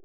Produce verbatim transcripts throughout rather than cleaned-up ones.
I'm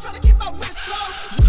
trying to keep my wits closed.